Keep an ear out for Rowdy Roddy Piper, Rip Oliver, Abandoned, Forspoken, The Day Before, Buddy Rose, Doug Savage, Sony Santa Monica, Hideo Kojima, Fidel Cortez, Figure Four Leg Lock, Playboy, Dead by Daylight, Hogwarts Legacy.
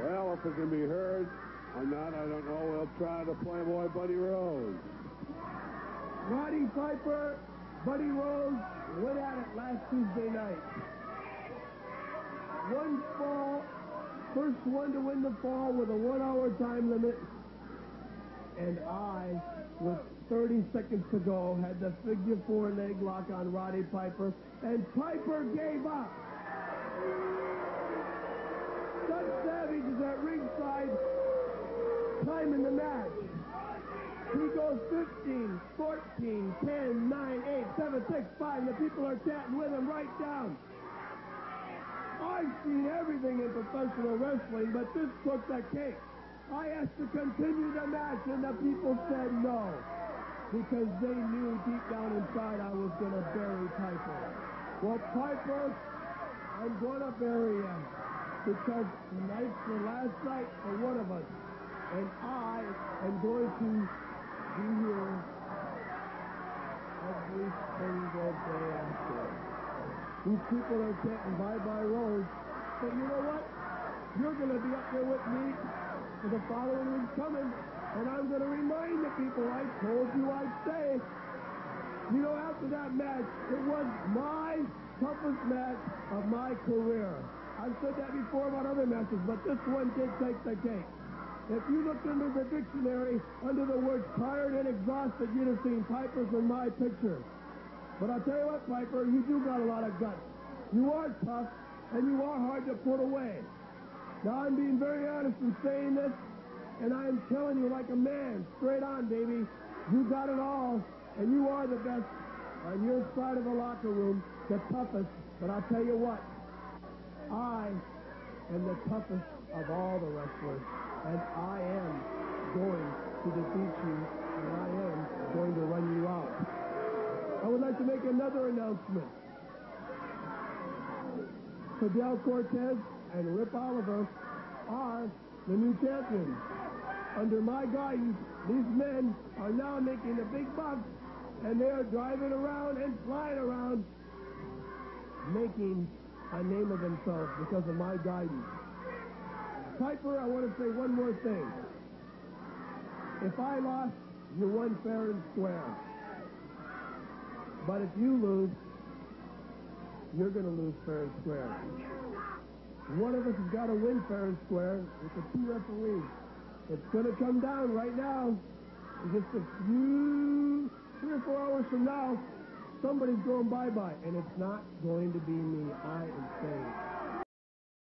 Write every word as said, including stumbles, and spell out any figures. Well, if it can be heard or not, I don't know. We'll try the Playboy Buddy Rose. Roddy Piper, Buddy Rose went at it last Tuesday night. One fall, first one to win the fall with a one-hour time limit. And I, with thirty seconds to go, had the figure four leg lock on Roddy Piper, and Piper gave up. Doug Savage is at ringside, timing the match. He goes fifteen, fourteen, ten, nine, eight, seven, six, five. The people are chatting with him right down. I've seen everything in professional wrestling, but this took the cake. I asked to continue the match, and the people said no, because they knew deep down inside I was going to bury Piper. Well, Piper, I'm going to bury him, because tonight's the last night for one of us, and I am going to be here every single day after. These people are chanting bye-bye Rose, but you know what? You're going to be up there with me for the following week coming, and I'm going to remind the people I told you I'd say. You know, after that match, it was my toughest match of my career. I've said that before about other matches, but this one did take the cake. If you looked into the dictionary under the words tired and exhausted, you'd have seen Piper's in my picture. But I'll tell you what, Piper, you do got a lot of guts. You are tough, and you are hard to put away. Now, I'm being very honest in saying this, and I am telling you like a man, straight on, baby. You got it all, and you are the best on your side of the locker room, the toughest. But I'll tell you what, I am the toughest of all the wrestlers, and I am going to defeat you, and I am going to run you out. I would like to make another announcement. Fidel Cortez and Rip Oliver are the new champions. Under my guidance, these men are now making the big bucks, and they are driving around and flying around, making a name of themselves because of my guidance. Piper, I want to say one more thing. If I lost, you won fair and square. But if you lose, you're going to lose fair and square. One of us has got to win fair and square with the two referees. It's going to come down right now. Just a few, three or four hours from now, somebody's going bye-bye, and it's not going to be me. I am saying it.